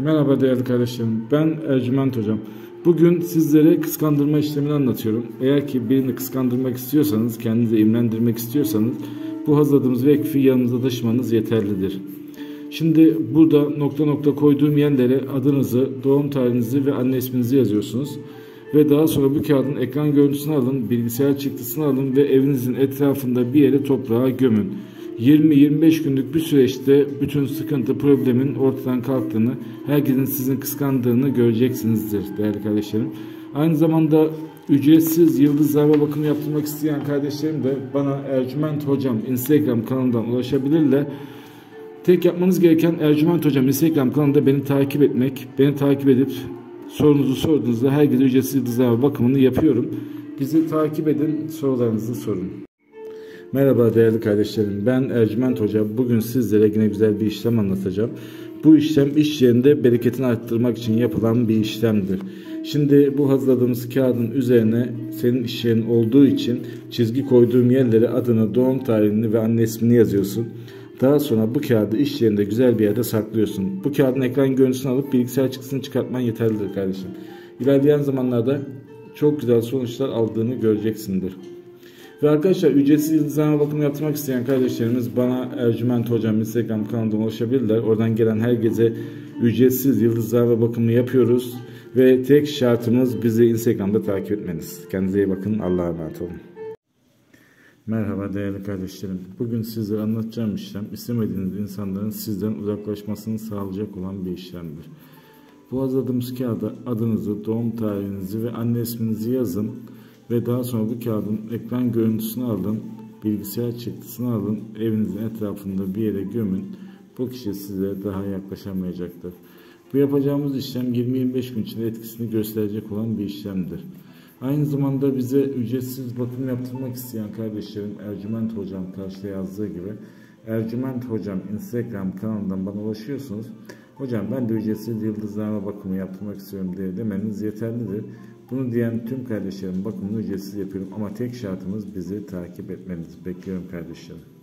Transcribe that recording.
Merhaba değerli kardeşlerim, ben Ercüment Hocam. Bugün sizlere kıskandırma işlemini anlatıyorum. Eğer ki birini kıskandırmak istiyorsanız, kendinizi imlendirmek istiyorsanız bu hazırladığımız vekfi yanınıza taşımanız yeterlidir. Şimdi burada nokta nokta koyduğum yerlere adınızı, doğum tarihinizi ve anne isminizi yazıyorsunuz. Ve daha sonra bu kağıdın ekran görüntüsünü alın, bilgisayar çıktısını alın ve evinizin etrafında bir yere toprağa gömün. 20-25 günlük bir süreçte bütün sıkıntı, problemin ortadan kalktığını, herkesin sizin kıskandığını göreceksinizdir değerli kardeşlerim. Aynı zamanda ücretsiz yıldız zarfa bakımı yaptırmak isteyen kardeşlerim de bana Ercüment Hocam Instagram kanalından ulaşabilirler. Tek yapmanız gereken Ercüment Hocam Instagram kanalında beni takip etmek, beni takip edip sorunuzu sorduğunuzda herkese ücretsiz yıldız zarfa bakımını yapıyorum. Bizi takip edin, sorularınızı sorun. Merhaba değerli kardeşlerim, ben Ercüment Hoca. Bugün sizlere yine güzel bir işlem anlatacağım. Bu işlem iş yerinde bereketini arttırmak için yapılan bir işlemdir. Şimdi bu hazırladığımız kağıdın üzerine senin iş yerin olduğu için çizgi koyduğum yerlere adını, doğum tarihini ve anne ismini yazıyorsun. Daha sonra bu kağıdı iş yerinde güzel bir yerde saklıyorsun. Bu kağıdın ekran görüntüsünü alıp bilgisayar çıktısını çıkartman yeterlidir kardeşim. İlerleyen zamanlarda çok güzel sonuçlar aldığını göreceksindir. Ve arkadaşlar, ücretsiz yıldız zarfa bakımı yaptırmak isteyen kardeşlerimiz bana Ercüment Hocam Instagram kanalından ulaşabilirler. Oradan gelen herkese ücretsiz yıldız zarfa bakımı yapıyoruz. Ve tek şartımız bizi Instagram'da takip etmeniz. Kendinize iyi bakın. Allah'a emanet olun. Merhaba değerli kardeşlerim. Bugün sizlere anlatacağım işlem, istemediğiniz insanların sizden uzaklaşmasını sağlayacak olan bir işlemdir. Bu hazırladığımız kağıda adınızı, doğum tarihinizi ve anne isminizi yazın. Ve daha sonra bu kağıdın ekran görüntüsünü alın, bilgisayar çıktısını alın, evinizin etrafında bir yere gömün. Bu kişi size daha yaklaşamayacaktır. Bu yapacağımız işlem 20-25 gün içinde etkisini gösterecek olan bir işlemdir. Aynı zamanda bize ücretsiz bakım yaptırmak isteyen kardeşlerim Ercüment Hocam karşıda yazdığı gibi Ercüment Hocam Instagram kanalından bana ulaşıyorsunuz. Hocam ben de ücretsiz yıldız zarfa bakımı yaptırmak istiyorum diye demeniz yeterlidir. Bunu diyen tüm kardeşlerim bakımını ücretsiz yapıyorum ama tek şartımız bizi takip etmeniz. Bekliyorum kardeşlerim.